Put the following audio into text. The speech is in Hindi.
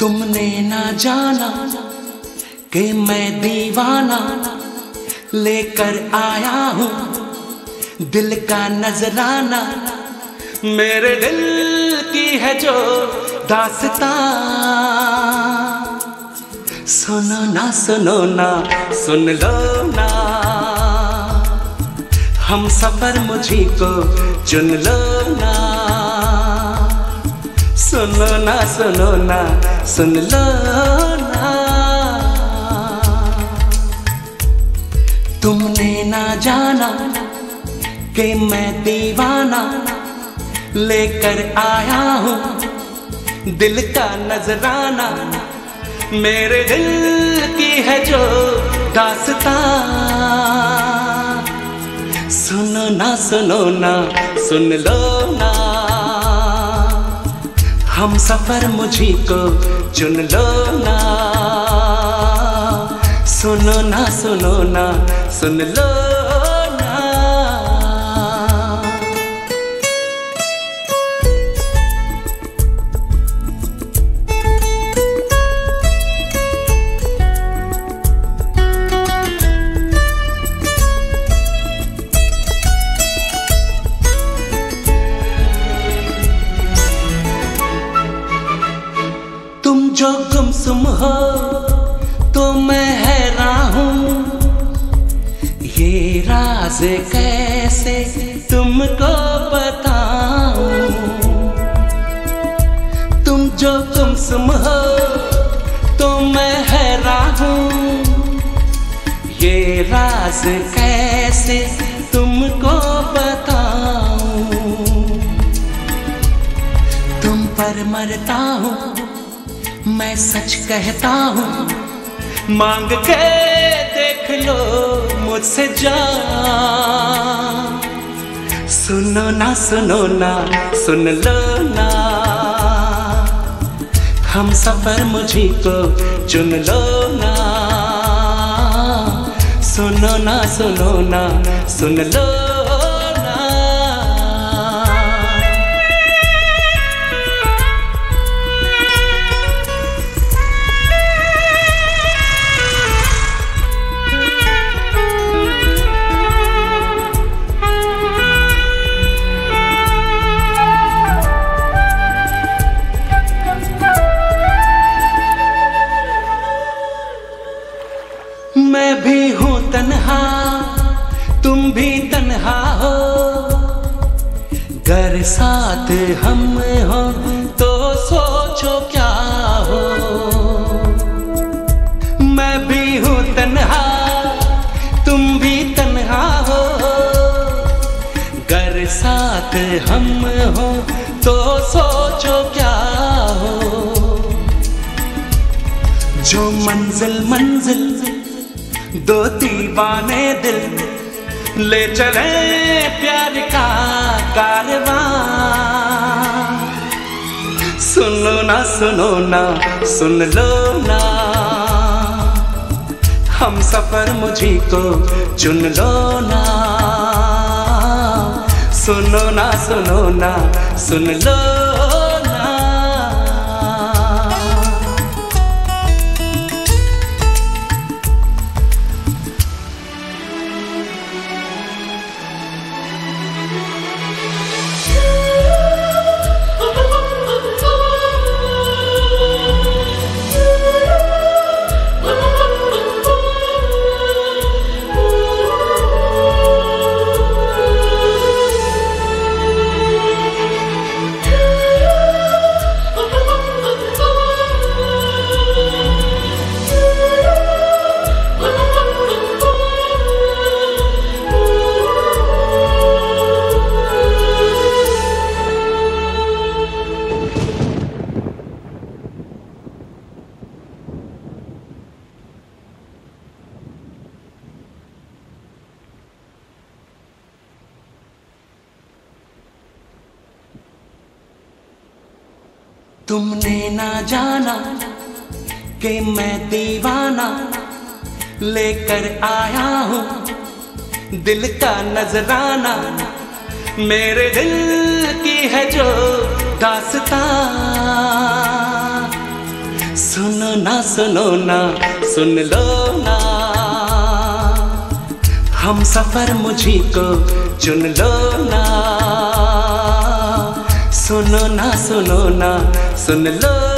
तुमने ना जाना कि मैं दीवाना लेकर आया हूँ दिल का नजराना। मेरे दिल की है जो दास्तां, सुनो ना सुन लो ना, हम सफर मुझी को चुन लो ना। सुनो ना सुन लो ना, तुमने ना जाना कि मैं दीवाना लेकर आया हूँ दिल का नजराना। मेरे दिल की है जो दास्तां, सुनो ना सुन लो ना, हम सफर मुझी को चुन लो ना। सुनो ना सुन लो ना। तुम जो गुमसुम हो तो मैं हैरान हूँ, ये राज कैसे तुमको बताऊं। तुम जो गुमसुम हो तो मैं हैरान हूँ, ये राज कैसे तुमको बताऊं। तुम पर मरता हूँ मैं सच कहता हूँ, मांग के देख लो मुझसे जान। सुनो ना सुन लो ना, हम सफर मुझी को चुन लो ना। सुनो ना सुन लो ना। मैं भी हूँ तन्हा तुम भी तन्हा हो, गर साथ हम हो तो सोचो क्या हो। मैं भी हूँ तन्हा तुम भी तन्हा हो, गर साथ हम हो तो सोचो क्या हो। जो मंजिल मंजिल दो दीवाने दिल ले चले प्यार का कारवां। सुनो ना सुन लो ना, हम सफर मुझी को चुन लो ना। सुनो ना सुन लो ना। तुमने ना जाना कि मैं दीवाना लेकर आया हूँ दिल का नजराना। मेरे दिल की है जो दास्तां, सुनो ना सुन लो ना, हम सफर मुझी को चुन लो ना। सुनो ना सुनो ना सुन लो।